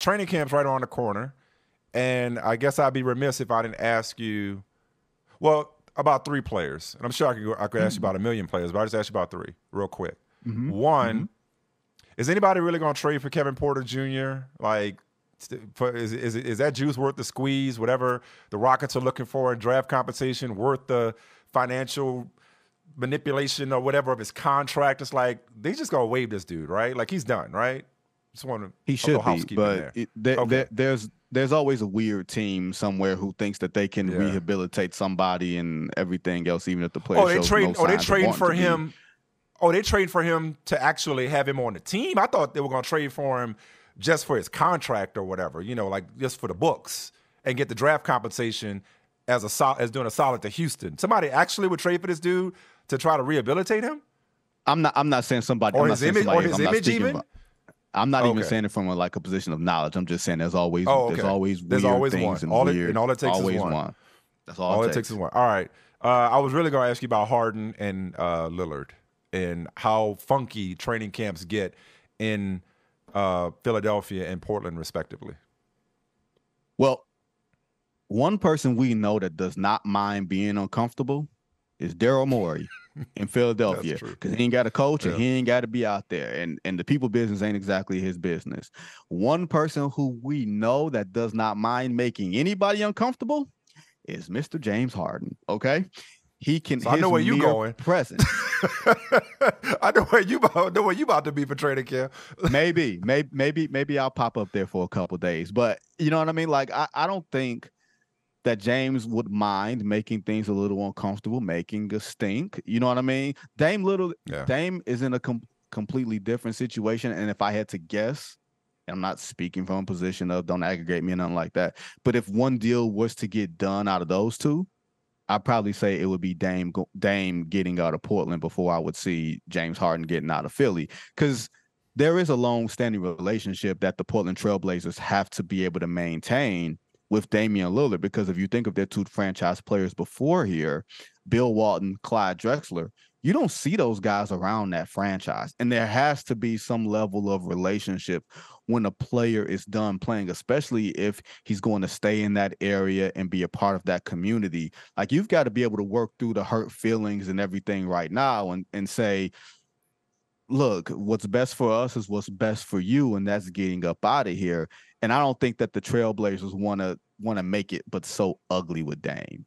training camp's right around the corner, and I guess I'd be remiss if I didn't ask you, well, about three players. And I'm sure I could ask you about a million players, but I just asked you about three real quick. One, is anybody really going to trade for Kevin Porter Jr.? Like, is that juice worth the squeeze? Whatever the Rockets are looking for in draft compensation, worth the financial manipulation or whatever of his contract? It's like, they just going to waive this dude, right? Like, he's done, right? Just want to, he should be, but there's always a weird team somewhere who thinks that they can rehabilitate somebody and everything else, even if the player shows no signs of wanting to be. They trade for him to actually have him on the team. I thought they were going to trade for him just for his contract or whatever, you know, like just for the books and get the draft compensation as doing a solid to Houston. Somebody actually would trade for this dude to try to rehabilitate him. I'm not saying somebody or his image even. I'm not even saying it from a position of knowledge. I'm just saying there's always weird things. All it takes is one. That's all it takes is one. All right. I was really going to ask you about Harden and Lillard and how funky training camps get in Philadelphia and Portland, respectively. Well, one person we know that does not mind being uncomfortable is Daryl Morey in Philadelphia, because he ain't got a coach and he ain't got to be out there, and the people business ain't exactly his business. One person who we know that does not mind making anybody uncomfortable is Mr. James Harden. Okay, he can. So I know where you going. Present. I know where you about. Know where you about to be for training camp. maybe I'll pop up there for a couple of days, but you know what I mean. Like I don't think that James would mind making things a little uncomfortable, making a stink. You know what I mean? Dame is in a completely different situation. And if I had to guess, and I'm not speaking from a position of don't aggregate me or nothing like that, but if one deal was to get done out of those two, I'd probably say it would be Dame getting out of Portland before I would see James Harden getting out of Philly. Because there is a long-standing relationship that the Portland Trail Blazers have to be able to maintain with Damian Lillard, because if you think of their two franchise players before here, Bill Walton, Clyde Drexler, you don't see those guys around that franchise. And there has to be some level of relationship when a player is done playing, especially if he's going to stay in that area and be a part of that community. Like, you've got to be able to work through the hurt feelings and everything right now and say, look, what's best for us is what's best for you, and that's getting up out of here. And I don't think that the Trailblazers want to make it, but so ugly with Dame.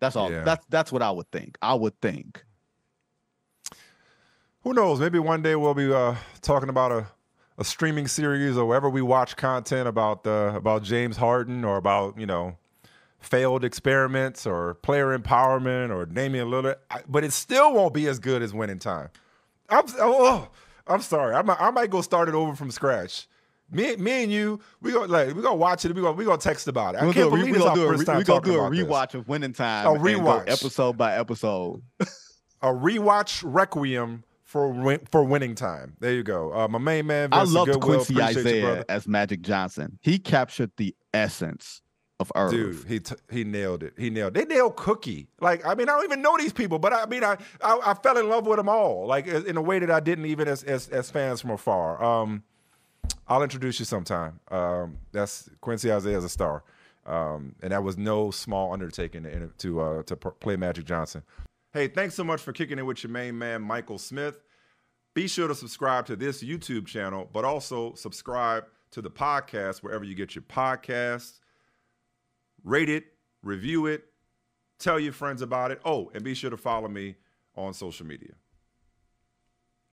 That's all. Yeah. That's what I would think. Who knows? Maybe one day we'll be talking about a streaming series or wherever we watch content about James Harden or about, you know, failed experiments or player empowerment or Damian Lillard. But it still won't be as good as Winning Time. I'm sorry. I might go start it over from scratch. Me and you, we gonna watch it. We gonna text about it. I can't believe it's our first time talking about this. We're gonna do a rewatch of Winning Time. A rewatch, episode by episode. A rewatch requiem for Winning Time. There you go. My main man, Vince Goodwill. I love Quincy Isaiah as Magic Johnson. He captured the essence of Earth. Dude, he nailed it. They nailed Cookie. Like, I mean, I don't even know these people, but I mean, I fell in love with them all. Like, in a way that I didn't even as fans from afar. I'll introduce you sometime. That's Quincy Isaiah as a star, and that was no small undertaking to play Magic Johnson. Hey, thanks so much for kicking it with your main man, Michael Smith. Be sure to subscribe to this YouTube channel, but also subscribe to the podcast wherever you get your podcasts. Rate it, review it, tell your friends about it. Oh, and be sure to follow me on social media.